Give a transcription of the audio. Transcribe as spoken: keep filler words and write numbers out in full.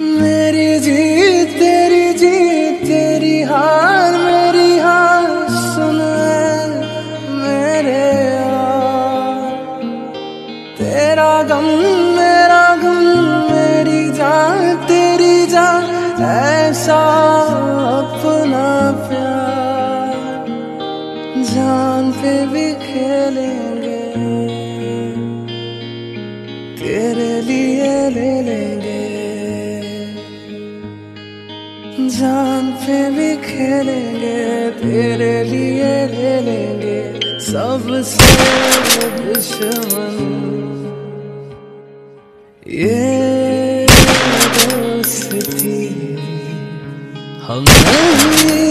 मेरी जीत तेरी जीत तेरी हार मेरी हार सुन मेरे यार, तेरा गम मेरा गम मेरी जान तेरी जान ऐसा अपना प्यार जान पे भी खेलेंगे तेरे लिए ले लेंगे जान पे भी खेलेंगे तेरे लिए ले लेंगे सबसे दुश्मन ये दोस्ती हम नहीं